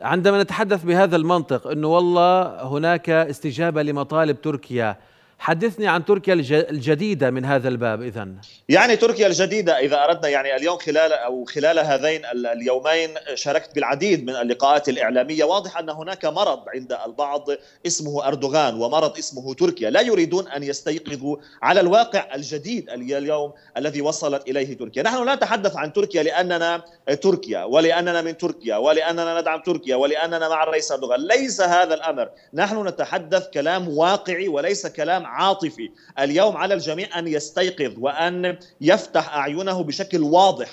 عندما نتحدث بهذا المنطق أنه والله هناك استجابة لمطالب تركيا، حدثني عن تركيا الجديدة من هذا الباب. إذن يعني تركيا الجديدة إذا أردنا، يعني اليوم خلال هذين اليومين شاركت بالعديد من اللقاءات الإعلامية. واضح أن هناك مرض عند البعض اسمه أردوغان ومرض اسمه تركيا، لا يريدون أن يستيقظوا على الواقع الجديد اليوم الذي وصلت إليه تركيا. نحن لا نتحدث عن تركيا لأننا تركيا ولأننا من تركيا ولأننا ندعم تركيا ولأننا مع الرئيس أردوغان، ليس هذا الأمر. نحن نتحدث كلام واقعي وليس كلام عاطفي. اليوم على الجميع أن يستيقظ وأن يفتح أعينه بشكل واضح.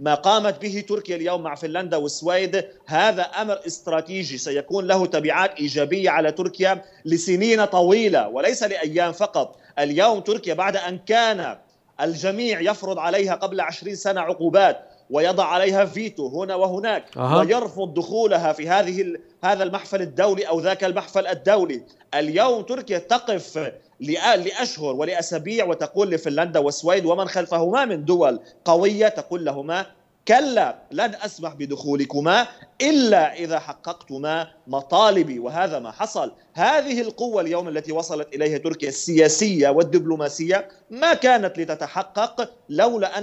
ما قامت به تركيا اليوم مع فنلندا والسويد هذا أمر استراتيجي سيكون له تبعات إيجابية على تركيا لسنين طويلة وليس لأيام فقط. اليوم تركيا بعد أن كان الجميع يفرض عليها قبل 20 سنة عقوبات ويضع عليها فيتو هنا وهناك ويرفض دخولها في هذا المحفل الدولي أو ذاك المحفل الدولي، اليوم تركيا تقف لأشهر ولأسابيع وتقول لفنلندا والسويد ومن خلفهما من دول قوية، تقول لهما كلا، لن أسمح بدخولكما إلا إذا حققتما مطالبي، وهذا ما حصل. هذه القوة اليوم التي وصلت إليها تركيا السياسية والدبلوماسية ما كانت لتتحقق لولا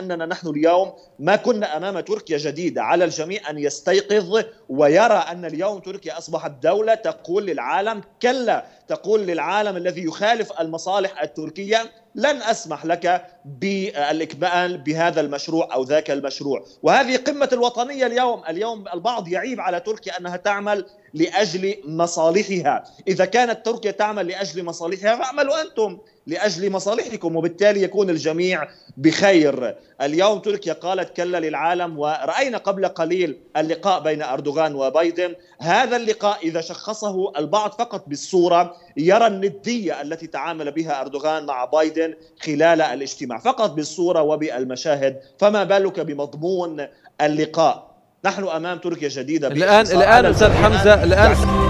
أننا نحن اليوم ما كنا أمام تركيا جديدة. على الجميع أن يستيقظ ويرى أن اليوم تركيا أصبحت دولة تقول للعالم كلا، تقول للعالم الذي يخالف المصالح التركية لن أسمح لك بالإكمال بهذا المشروع أو ذاك المشروع. وهذه قمة الوطنية اليوم البعض يعيب على تركيا أنها تعمل لأجل مصالحها. إذا كانت تركيا تعمل لأجل مصالحها فاعملوا أنتم لأجل مصالحكم، وبالتالي يكون الجميع بخير. اليوم تركيا قالت كلا للعالم، ورأينا قبل قليل اللقاء بين أردوغان وبايدن. هذا اللقاء إذا شخصه البعض فقط بالصورة يرى الندية التي تعامل بها أردوغان مع بايدن خلال الاجتماع، فقط بالصورة وبالمشاهد، فما بالك بمضمون اللقاء. نحن أمام تركيا جديدة. الآن أستاذ حمزة، الآن